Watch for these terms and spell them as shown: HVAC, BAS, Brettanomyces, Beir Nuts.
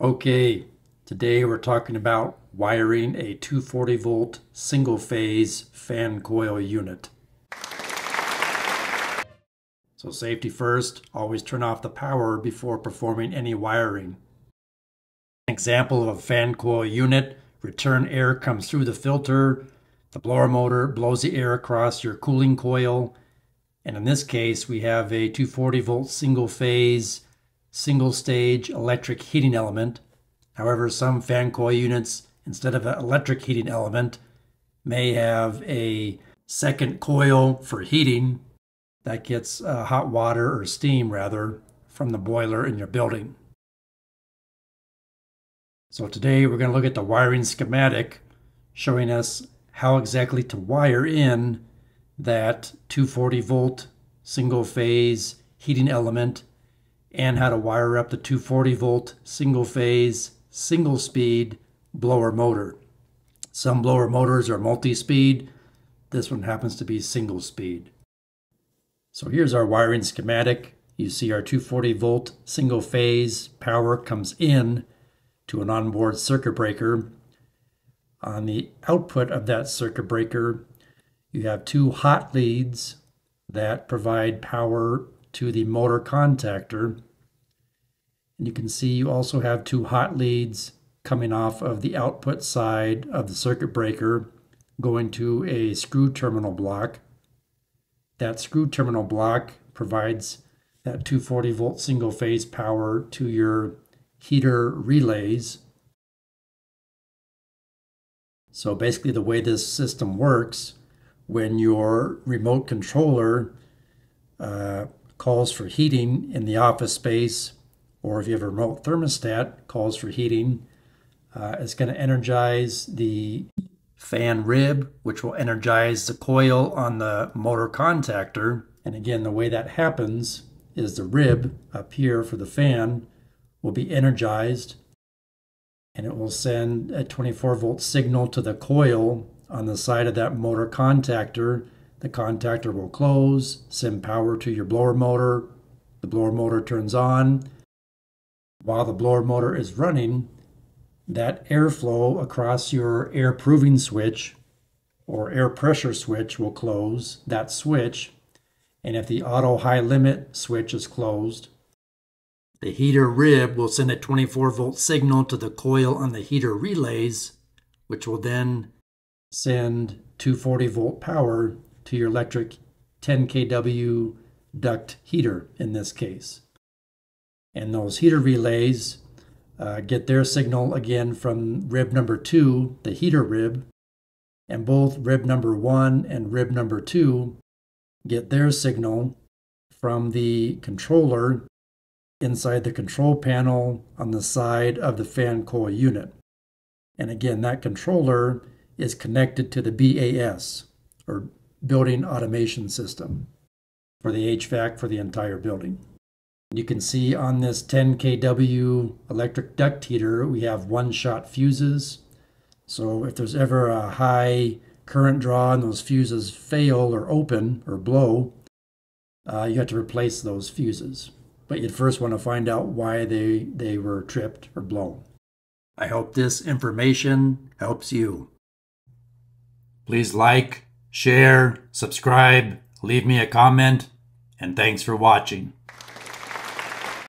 Okay, today we're talking about wiring a 240 volt single phase fan coil unit. So safety first, always turn off the power before performing any wiring. An example of a fan coil unit, return air comes through the filter, the blower motor blows the air across your cooling coil, and in this case we have a 240 volt single phase single-stage electric heating element. However, some fan coil units, instead of an electric heating element, may have a second coil for heating that gets hot water or steam, rather, from the boiler in your building. So today we're going to look at the wiring schematic showing us how exactly to wire in that 240 volt single-phase heating element and how to wire up the 240 volt single phase, single speed blower motor. Some blower motors are multi-speed. This one happens to be single speed. So here's our wiring schematic. You see our 240 volt single phase power comes in to an onboard circuit breaker. On the output of that circuit breaker, you have two hot leads that provide power to the motor contactor, and you can see you also have two hot leads coming off of the output side of the circuit breaker going to a screw terminal block. That screw terminal block provides that 240 volt single phase power to your heater relays. So basically the way this system works, when your remote controller calls for heating in the office space, or if you have a remote thermostat calls for heating, it's going to energize the fan rib, which will energize the coil on the motor contactor. And again, the way that happens is the rib up here for the fan will be energized, and it will send a 24 volt signal to the coil on the side of that motor contactor. The contactor will close, send power to your blower motor. The blower motor turns on. While the blower motor is running, that airflow across your air proving switch or air pressure switch will close that switch. And if the auto high limit switch is closed, the heater rib will send a 24 volt signal to the coil on the heater relays, which will then send 240 volt power to your electric 10 kW duct heater in this case. And those heater relays get their signal again from rib number 2, the heater rib, and both rib number 1 and rib number 2 get their signal from the controller inside the control panel on the side of the fan coil unit. And again, that controller is connected to the BAS, or building automation system, for the HVAC for the entire building. You can see on this 10 kW electric duct heater, we have one-shot fuses. So if there's ever a high current draw and those fuses fail or open or blow, you have to replace those fuses. But you'd first want to find out why they were tripped or blown. I hope this information helps you. Please like, share, subscribe, leave me a comment, and thanks for watching.